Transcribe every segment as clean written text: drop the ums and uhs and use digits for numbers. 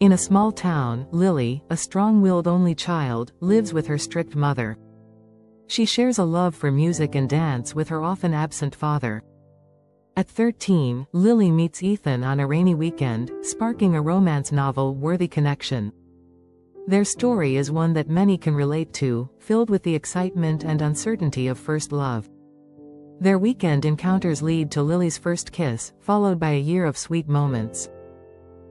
In a small town, Lily, a strong-willed only child, lives with her strict mother. She shares a love for music and dance with her often absent father. At 13, Lily meets Ethan on a rainy weekend, sparking a romance novel worthy connection. Their story is one that many can relate to, filled with the excitement and uncertainty of first love. Their weekend encounters lead to Lily's first kiss, followed by a year of sweet moments.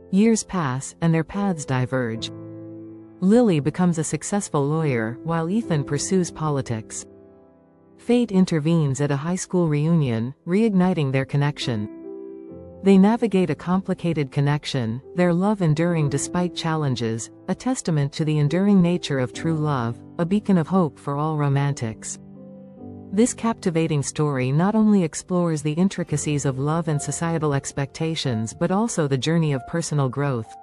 Years pass, and their paths diverge. Lily becomes a successful lawyer, while Ethan pursues politics. Fate intervenes at a high school reunion, reigniting their connection. They navigate a complicated connection, their love enduring despite challenges, a testament to the enduring nature of true love, a beacon of hope for all romantics. This captivating story not only explores the intricacies of love and societal expectations but also the journey of personal growth.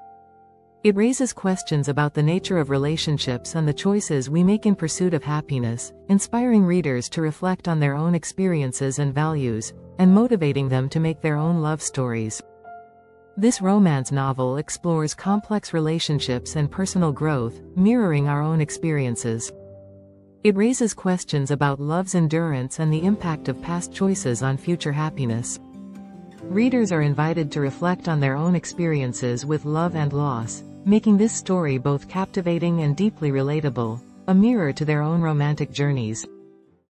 It raises questions about the nature of relationships and the choices we make in pursuit of happiness, inspiring readers to reflect on their own experiences and values, and motivating them to make their own love stories. This romance novel explores complex relationships and personal growth, mirroring our own experiences. It raises questions about love's endurance and the impact of past choices on future happiness. Readers are invited to reflect on their own experiences with love and loss, making this story both captivating and deeply relatable, a mirror to their own romantic journeys.